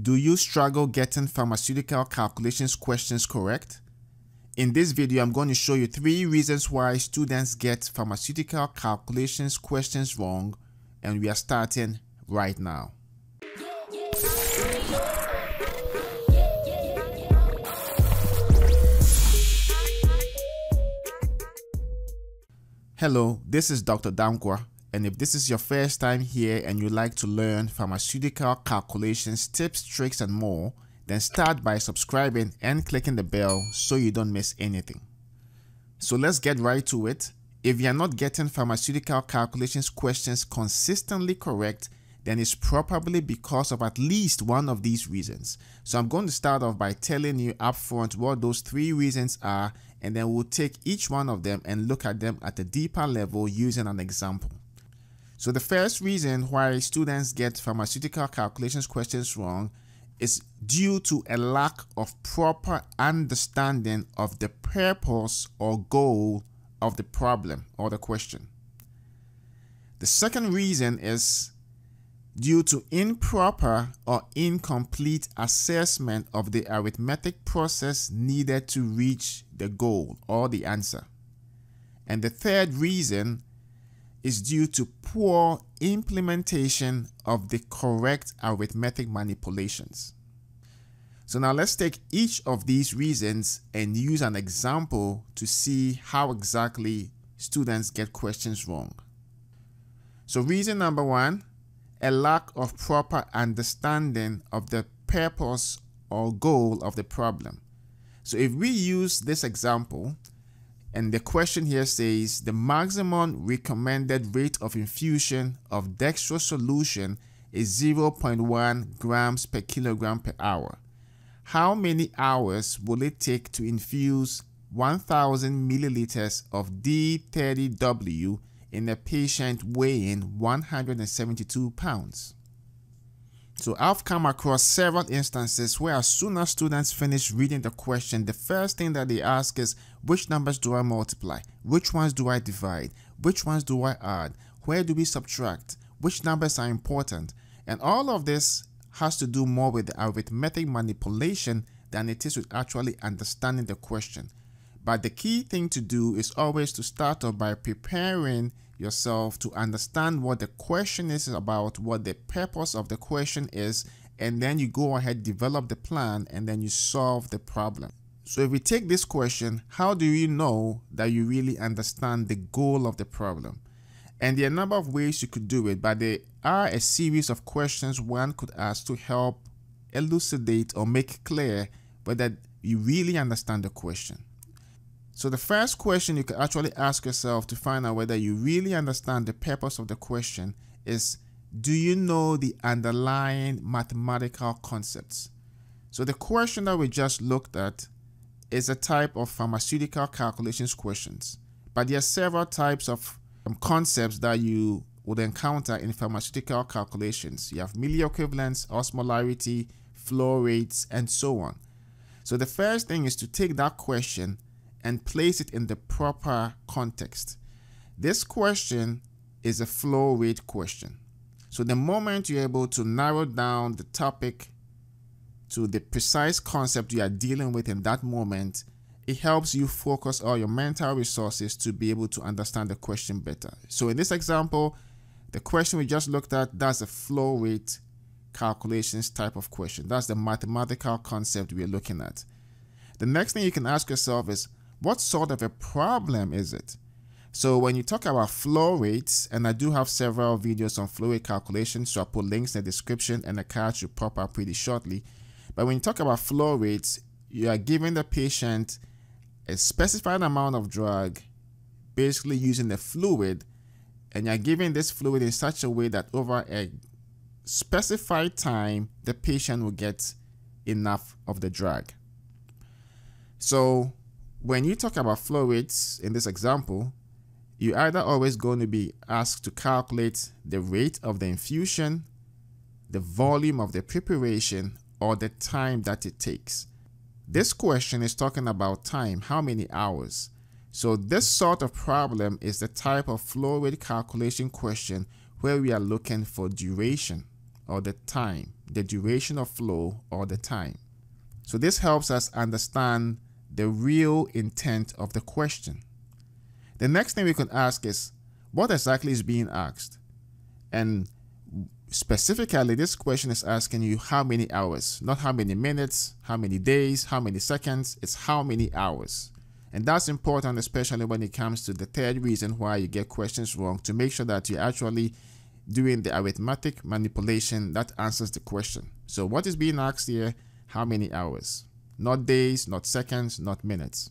Do you struggle getting pharmaceutical calculations questions correct? In this video, I'm going to show you 3 reasons why students get pharmaceutical calculations questions wrong, and we are starting right now. Hello, this is Dr. Damkwa, and if this is your first time here and you like to learn pharmaceutical calculations, tips, tricks and more, then start by subscribing and clicking the bell so you don't miss anything. So let's get right to it. If you're not getting pharmaceutical calculations questions consistently correct, then it's probably because of at least one of these reasons. So I'm going to start off by telling you upfront what those 3 reasons are, and then we'll take each one of them and look at them at a deeper level using an example. So the first reason why students get pharmaceutical calculations questions wrong is due to a lack of proper understanding of the purpose or goal of the problem or the question. The second reason is due to improper or incomplete assessment of the arithmetic process needed to reach the goal or the answer. And the third reason is due to poor implementation of the correct arithmetic manipulations. So now let's take each of these reasons and use an example to see how exactly students get questions wrong. So reason number 1, a lack of proper understanding of the purpose or goal of the problem. So if we use this example, and the question here says the maximum recommended rate of infusion of dextrose solution is 0.1 grams per kilogram per hour. How many hours will it take to infuse 1,000 milliliters of D30W in a patient weighing 172 pounds? So I've come across several instances where as soon as students finish reading the question, the first thing that they ask is, which numbers do I multiply? Which ones do I divide? Which ones do I add? Where do we subtract? Which numbers are important? And all of this has to do more with the arithmetic manipulation than it is with actually understanding the question. But the key thing to do is always to start off by preparing yourself to understand what the question is about, what the purpose of the question is, and then you go ahead, develop the plan, and then you solve the problem. So if we take this question, how do you know that you really understand the goal of the problem? And there are a number of ways you could do it, but there are a series of questions one could ask to help elucidate or make clear whether you really understand the question. So the first question you could actually ask yourself to find out whether you really understand the purpose of the question is, do you know the underlying mathematical concepts? So the question that we just looked at is a type of pharmaceutical calculations questions, but there are several types of concepts that you would encounter in pharmaceutical calculations. You have milieu equivalence, osmolarity, flow rates, and so on. So the first thing is to take that question and place it in the proper context. This question is a flow rate question. So the moment you're able to narrow down the topic to the precise concept you are dealing with in that moment, it helps you focus all your mental resources to be able to understand the question better. So in this example, the question we just looked at, that's a flow rate calculations type of question. That's the mathematical concept we're looking at. The next thing you can ask yourself is, what sort of a problem is it? So when you talk about flow rates, and I do have several videos on flow rate calculations, so I'll put links in the description and the cards should pop up pretty shortly. But when you talk about flow rates, you are giving the patient a specified amount of drug, basically using the fluid, and you're giving this fluid in such a way that over a specified time, the patient will get enough of the drug. So when you talk about flow rates in this example, you're either always going to be asked to calculate the rate of the infusion, the volume of the preparation, or the time that it takes. This question is talking about time, how many hours. So this sort of problem is the type of flow rate calculation question where we are looking for duration or the time, the duration of flow or the time. So this helps us understand the real intent of the question. The next thing we could ask is, what exactly is being asked? And specifically, this question is asking you how many hours, not how many minutes, how many days, how many seconds, it's how many hours. And that's important, especially when it comes to the third reason why you get questions wrong, to make sure that you're actually doing the arithmetic manipulation that answers the question. So what is being asked here? How many hours? Not days, not seconds, not minutes.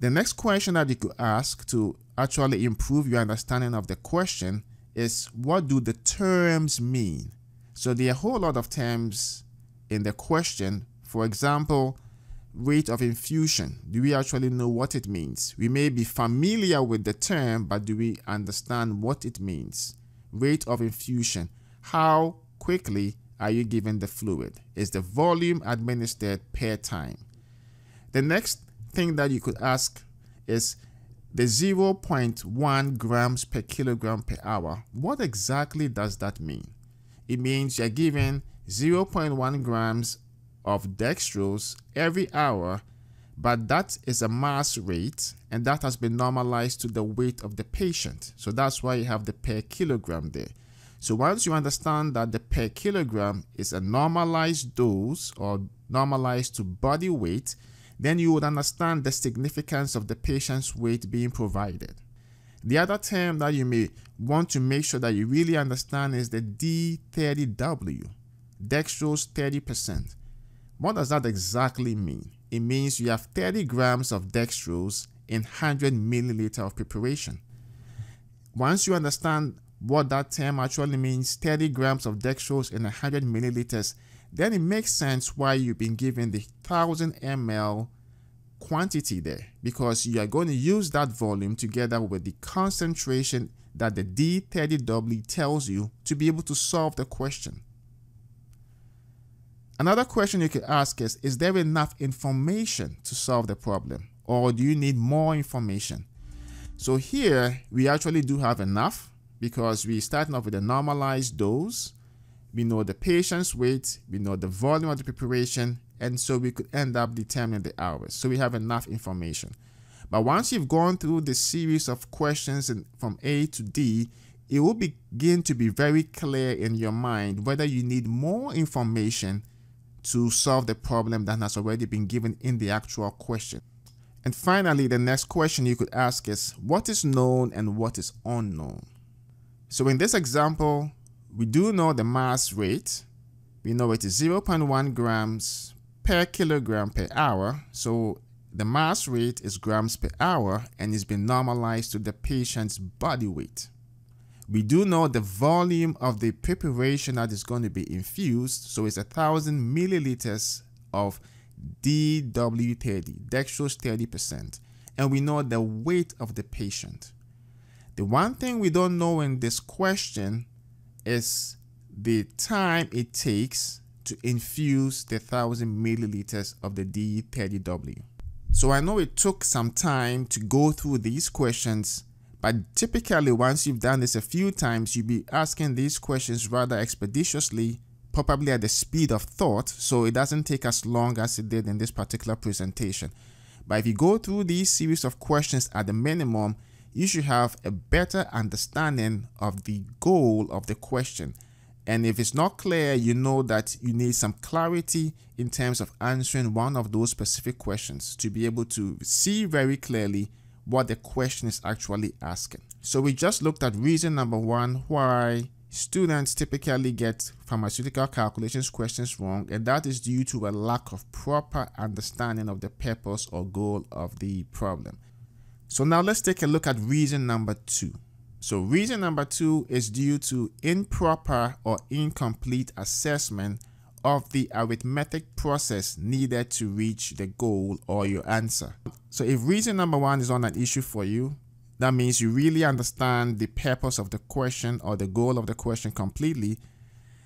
The next question that you could ask to actually improve your understanding of the question is, what do the terms mean? So there are a whole lot of terms in the question. For example, rate of infusion. Do we actually know what it means? We may be familiar with the term, but do we understand what it means? Rate of infusion. How quickly are you given the fluid? Is the volume administered per time? The next thing that you could ask is the 0.1 grams per kilogram per hour. What exactly does that mean? It means you're given 0.1 grams of dextrose every hour, but that is a mass rate, and that has been normalized to the weight of the patient. So that's why you have the per kilogram there. So once you understand that the per kilogram is a normalized dose or normalized to body weight, then you would understand the significance of the patient's weight being provided. The other term that you may want to make sure that you really understand is the D30W, dextrose 30%. What does that exactly mean? It means you have 30 grams of dextrose in 100 milliliter of preparation. Once you understand what that term actually means, 30 grams of dextrose in 100 milliliters, then it makes sense why you've been given the 1000 ml quantity there, because you are going to use that volume together with the concentration that the D30W tells you to be able to solve the question. Another question you could ask is there enough information to solve the problem, or do you need more information? So here we actually do have enough, because we're starting off with a normalized dose. We know the patient's weight, we know the volume of the preparation, and so we could end up determining the hours. So we have enough information. But once you've gone through the series of questions from A to D, it will begin to be very clear in your mind whether you need more information to solve the problem that has already been given in the actual question. And finally, the next question you could ask is, what is known and what is unknown? So in this example, we do know the mass rate. We know it is 0.1 grams per kilogram per hour. So the mass rate is grams per hour and is being normalized to the patient's body weight. We do know the volume of the preparation that is going to be infused. So it's 1000 milliliters of DW30, dextrose 30%. And we know the weight of the patient. The one thing we don't know in this question is the time it takes to infuse the 1000 milliliters of the D30W. So I know it took some time to go through these questions, but typically once you've done this a few times, you'll be asking these questions rather expeditiously, probably at the speed of thought, so it doesn't take as long as it did in this particular presentation. But if you go through these series of questions at the minimum, you should have a better understanding of the goal of the question. And if it's not clear, you know that you need some clarity in terms of answering one of those specific questions to be able to see very clearly what the question is actually asking. So we just looked at reason number one, why students typically get pharmaceutical calculations questions wrong, and that is due to a lack of proper understanding of the purpose or goal of the problem. So now let's take a look at reason number two. So reason number two is due to improper or incomplete assessment of the arithmetic process needed to reach the goal or your answer. So if reason number one is not an issue for you, that means you really understand the purpose of the question or the goal of the question completely.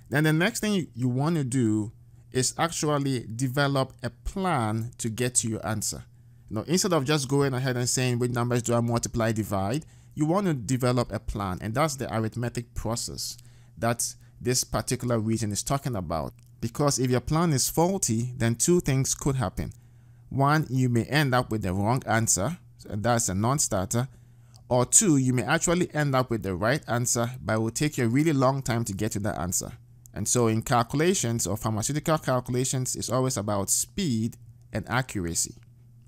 Then the next thing you want to do is actually develop a plan to get to your answer. Now, instead of just going ahead and saying which numbers do I multiply, divide, you want to develop a plan, and that's the arithmetic process that this particular region is talking about. Because if your plan is faulty, then two things could happen. One, you may end up with the wrong answer, and that's a non-starter. Or two, you may actually end up with the right answer, but it will take you a really long time to get to that answer. And so in calculations or pharmaceutical calculations, it's always about speed and accuracy.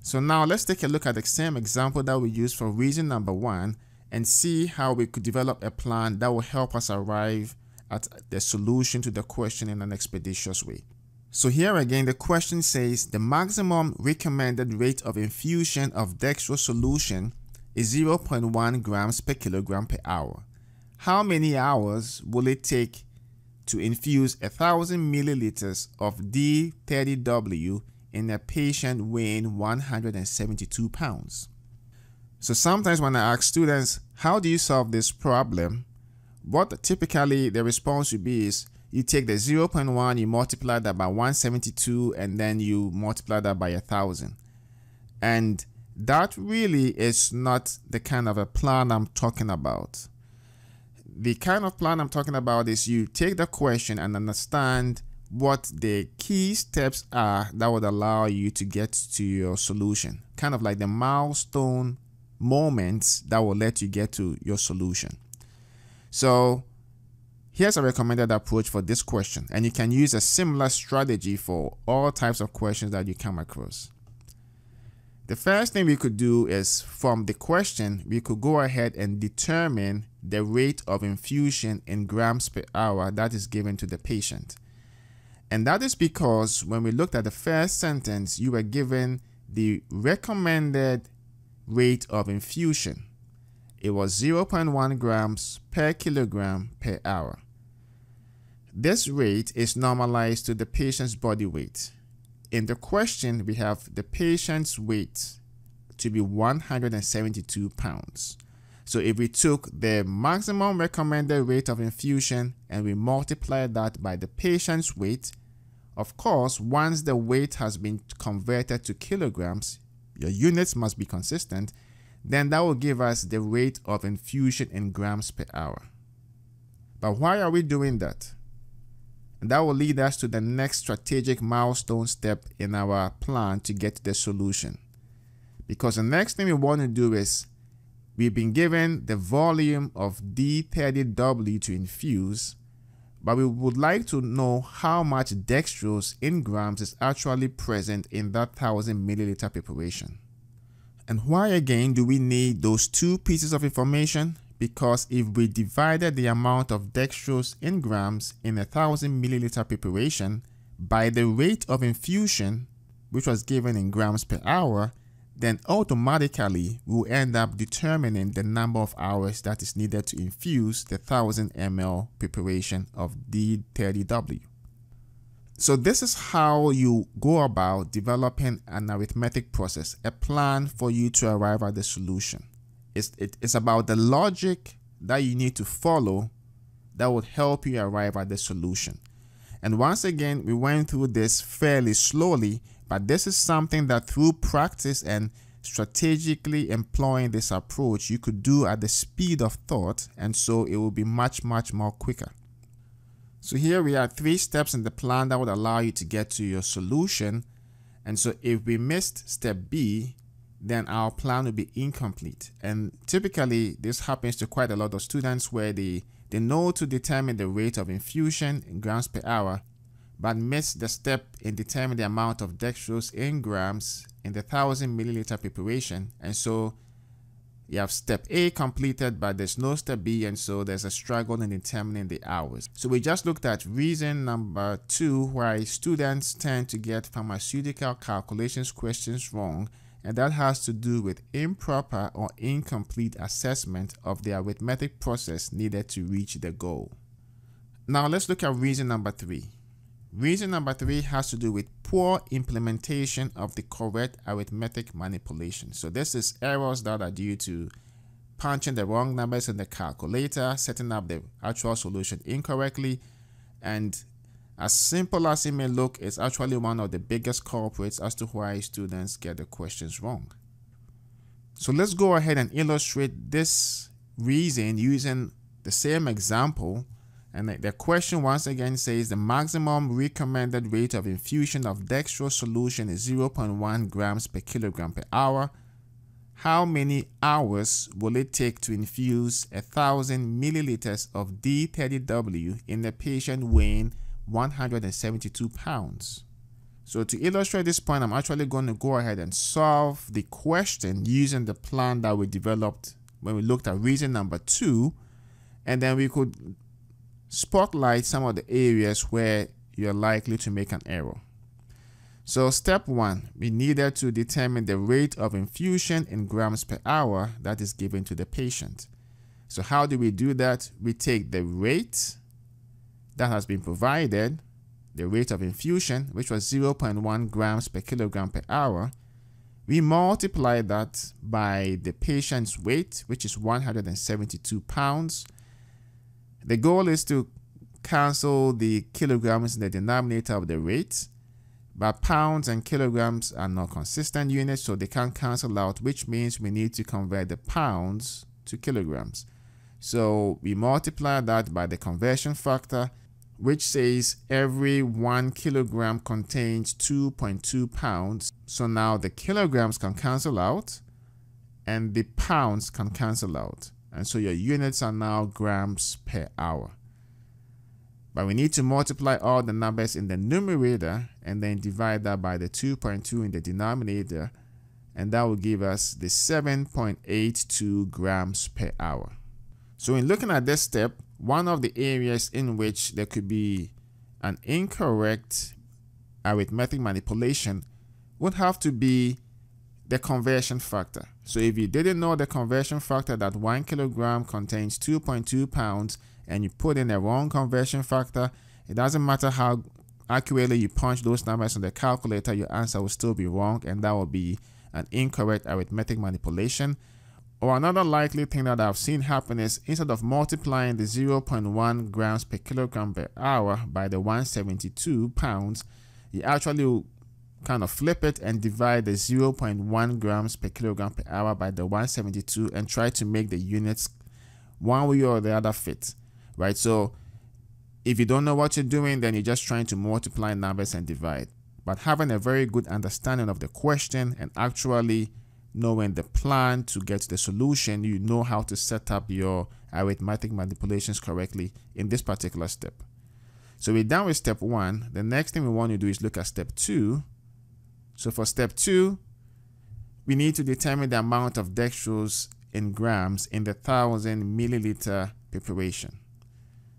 So now let's take a look at the same example that we used for reason number one and see how we could develop a plan that will help us arrive at the solution to the question in an expeditious way. So here again, the question says the maximum recommended rate of infusion of dextrose solution is 0.1 grams per kilogram per hour. How many hours will it take to infuse 1,000 milliliters of D30W in a patient weighing 172 pounds? So sometimes when I ask students, how do you solve this problem? What typically the response would be is, you take the 0.1, you multiply that by 172, and then you multiply that by 1,000. And that really is not the kind of a plan I'm talking about. The kind of plan I'm talking about is you take the question and understand what the key steps are that would allow you to get to your solution. Kind of like the milestone moments that will let you get to your solution. So here's a recommended approach for this question, and you can use a similar strategy for all types of questions that you come across. The first thing we could do is, from the question, we could go ahead and determine the rate of infusion in grams per hour that is given to the patient. And that is because when we looked at the first sentence, you were given the recommended rate of infusion. It was 0.1 grams per kilogram per hour. This rate is normalized to the patient's body weight. In the question, we have the patient's weight to be 172 pounds. So if we took the maximum recommended rate of infusion and we multiply that by the patient's weight, of course, once the weight has been converted to kilograms, your units must be consistent, then that will give us the rate of infusion in grams per hour. But why are we doing that? That will lead us to the next strategic milestone step in our plan to get the solution. Because the next thing we want to do is, we've been given the volume of D30W to infuse, but we would like to know how much dextrose in grams is actually present in that 1,000 milliliter preparation. And why again do we need those two pieces of information? Because if we divided the amount of dextrose in grams in a 1,000 milliliter preparation by the rate of infusion, which was given in grams per hour, then automatically we'll end up determining the number of hours that is needed to infuse the 1,000 ml preparation of D30W. So this is how you go about developing an arithmetic process, a plan for you to arrive at the solution. It's about the logic that you need to follow that would help you arrive at the solution. And once again, we went through this fairly slowly, but this is something that through practice and strategically employing this approach, you could do at the speed of thought, and so it will be much, much more quicker. So here we are, three steps in the plan that would allow you to get to your solution. And so if we missed step B, then our plan will be incomplete. And typically this happens to quite a lot of students, where they know to determine the rate of infusion in grams per hour, but miss the step in determining the amount of dextrose in grams in the 1,000 milliliter preparation. And so you have step A completed, but there's no step B, and so there's a struggle in determining the hours. So we just looked at reason number two, why students tend to get pharmaceutical calculations questions wrong, and that has to do with improper or incomplete assessment of the arithmetic process needed to reach the goal. Now let's look at reason number three. Reason number three has to do with poor implementation of the correct arithmetic manipulation. So this is errors that are due to punching the wrong numbers in the calculator, setting up the actual solution incorrectly, and as simple as it may look, it's actually one of the biggest culprits as to why students get the questions wrong. So let's go ahead and illustrate this reason using the same example, And the question once again says the maximum recommended rate of infusion of dextrose solution is 0.1 grams per kilogram per hour. How many hours will it take to infuse 1,000 milliliters of D30W in a patient weighing 172 pounds? So to illustrate this point, I'm actually going to go ahead and solve the question using the plan that we developed when we looked at reason number 2, and then we could spotlight some of the areas where you're likely to make an error. So step 1, we needed to determine the rate of infusion in grams per hour that is given to the patient. So how do we do that? We take the rate that has been provided, the rate of infusion, which was 0.1 grams per kilogram per hour. We multiply that by the patient's weight, which is 172 pounds. The goal is to cancel the kilograms in the denominator of the rate. But pounds and kilograms are not consistent units, so they can't cancel out, which means we need to convert the pounds to kilograms. So we multiply that by the conversion factor, which says every 1 kilogram contains 2.2 pounds. So now the kilograms can cancel out and the pounds can cancel out. And so your units are now grams per hour. But we need to multiply all the numbers in the numerator and then divide that by the 2.2 in the denominator, and that will give us the 7.82 grams per hour. So in looking at this step, one of the areas in which there could be an incorrect arithmetic manipulation would have to be the conversion factor. So if you didn't know the conversion factor, that 1 kilogram contains 2.2 pounds, and you put in the wrong conversion factor, it doesn't matter how accurately you punch those numbers on the calculator, your answer will still be wrong, and that will be an incorrect arithmetic manipulation. Or another likely thing that I've seen happen is, instead of multiplying the 0.1 grams per kilogram per hour by the 172 pounds, you actually kind of flip it and divide the 0.1 grams per kilogram per hour by the 172 and try to make the units one way or the other fit. Right, so if you don't know what you're doing, then you're just trying to multiply numbers and divide. But having a very good understanding of the question and actually knowing the plan to get to the solution, you know how to set up your arithmetic manipulations correctly in this particular step. So we're done with step 1. The next thing we want to do is look at step 2. So for step 2, we need to determine the amount of dextrose in grams in the 1,000 milliliter preparation.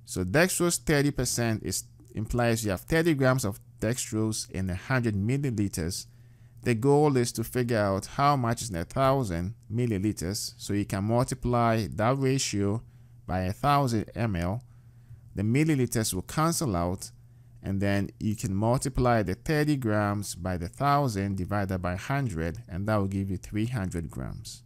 So dextrose 30% implies you have 30 grams of dextrose in 100 milliliters. The goal is to figure out how much is in 1,000 milliliters. So you can multiply that ratio by 1,000 ml. The milliliters will cancel out. And then you can multiply the 30 grams by the 1,000 divided by 100. And that will give you 300 grams.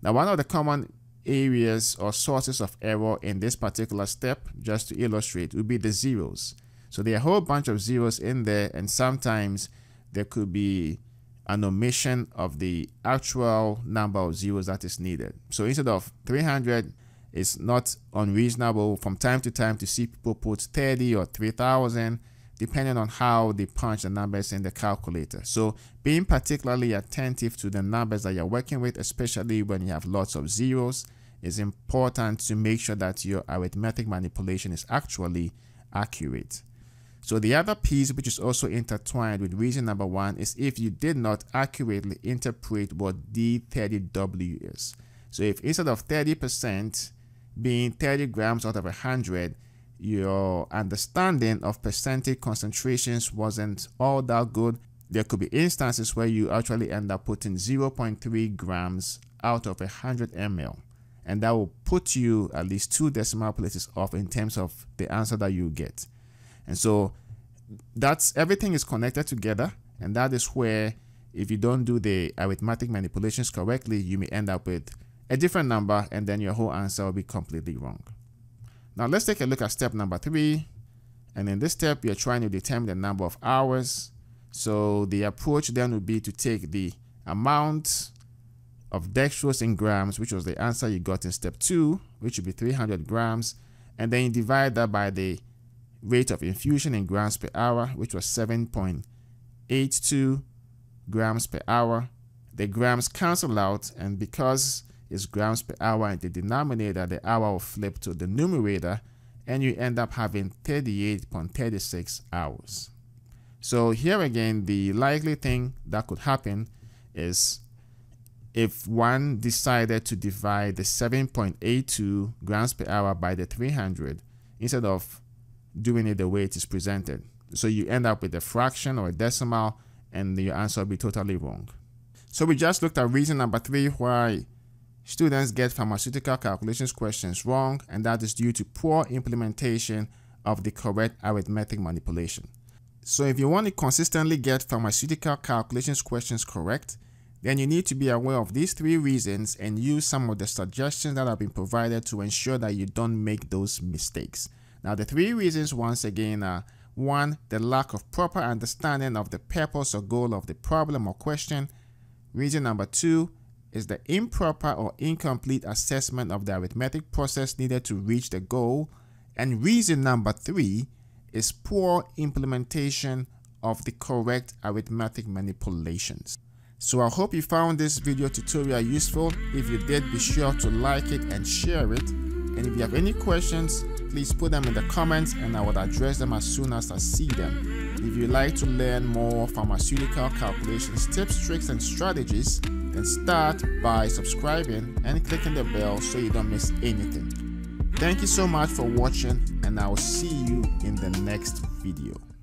Now, one of the common areas or sources of error in this particular step, just to illustrate, would be the zeros. So there are a whole bunch of zeros in there, and sometimes there could be an omission of the actual number of zeros that is needed. So instead of 300, it's not unreasonable from time to time to see people put 30 or 3,000, depending on how they punch the numbers in the calculator. So being particularly attentive to the numbers that you're working with, especially when you have lots of zeros, is important to make sure that your arithmetic manipulation is actually accurate. So the other piece, which is also intertwined with reason number 1, is if you did not accurately interpret what D30W is. So if instead of 30% being 30 grams out of 100, your understanding of percentage concentrations wasn't all that good, there could be instances where you actually end up putting 0.3 grams out of 100 ml. And that will put you at least 2 decimal places off in terms of the answer that you get. And so that's, everything is connected together. And that is where, if you don't do the arithmetic manipulations correctly, you may end up with a different number, and then your whole answer will be completely wrong. Now let's take a look at step number 3. And in this step, you're trying to determine the number of hours. So the approach then would be to take the amount of dextrose in grams, which was the answer you got in step 2, which would be 300 grams, and then you divide that by the rate of infusion in grams per hour, which was 7.82 grams per hour. The grams cancel out, and because it's grams per hour in the denominator, the hour will flip to the numerator, and you end up having 38.36 hours. So here again, the likely thing that could happen is if one decided to divide the 7.82 grams per hour by the 300 instead of doing it the way it is presented. So you end up with a fraction or a decimal, and your answer will be totally wrong. So we just looked at reason number 3 why students get pharmaceutical calculations questions wrong, and that is due to poor implementation of the correct arithmetic manipulation. So if you want to consistently get pharmaceutical calculations questions correct, then you need to be aware of these 3 reasons and use some of the suggestions that have been provided to ensure that you don't make those mistakes. Now, the 3 reasons once again are: 1, the lack of proper understanding of the purpose or goal of the problem or question. Reason number 2 is the improper or incomplete assessment of the arithmetic process needed to reach the goal. And reason number 3 is poor implementation of the correct arithmetic manipulations. So I hope you found this video tutorial useful. If you did, be sure to like it and share it. And if you have any questions, please put them in the comments and I will address them as soon as I see them. If you'd like to learn more pharmaceutical calculations, tips, tricks, and strategies, then start by subscribing and clicking the bell so you don't miss anything. Thank you so much for watching, and I will see you in the next video.